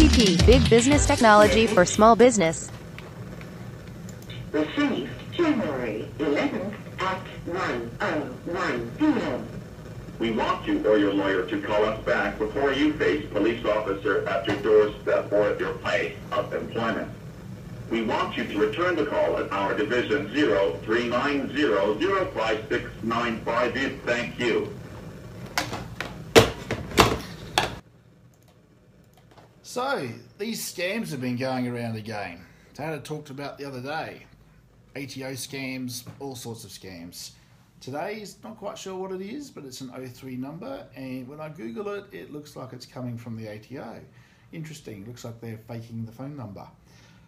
BTP, Big Business Technology for Small Business. Received January 11th at 9:01 p.m. We want you or your lawyer to call us back before you face police officer at your doorstep or at your place of employment. We want you to return the call at our division 0390056958. Thank you. So, these scams have been going around again. Tana talked about the other day. ATO scams, all sorts of scams. Today's not quite sure what it is, but it's an 03 number, and when I Google it, it looks like it's coming from the ATO. Interesting, looks like they're faking the phone number.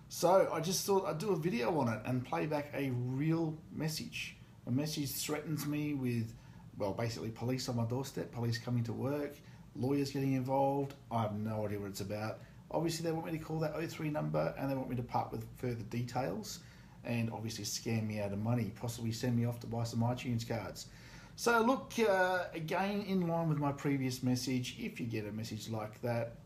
So I just thought I'd do a video on it and play back a real message. A message threatens me with, well, basically police on my doorstep, police coming to work, lawyers getting involved. I have no idea what it's about. Obviously they want me to call that 03 number and they want me to part with further details and obviously scam me out of money, possibly send me off to buy some iTunes cards. So look, again, in line with my previous message, if you get a message like that,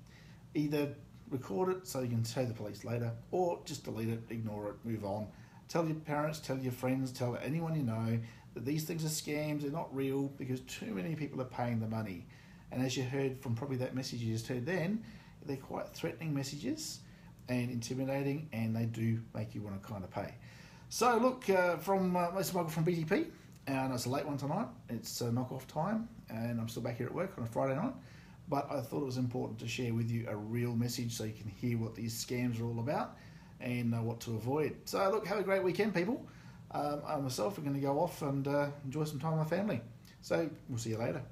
either record it so you can show the police later, or just delete it, ignore it, move on. Tell your parents, tell your friends, tell anyone you know that these things are scams, they're not real, because too many people are paying the money. And as you heard from probably that message you just heard then, they're quite threatening messages and intimidating, and they do make you want to kind of pay. So look, from Mr. Michael from BTP, and it's a late one tonight, it's knock-off time, and I'm still back here at work on a Friday night. But I thought it was important to share with you a real message so you can hear what these scams are all about and know what to avoid. So look, have a great weekend, people. I myself am going to go off and enjoy some time with my family. So we'll see you later.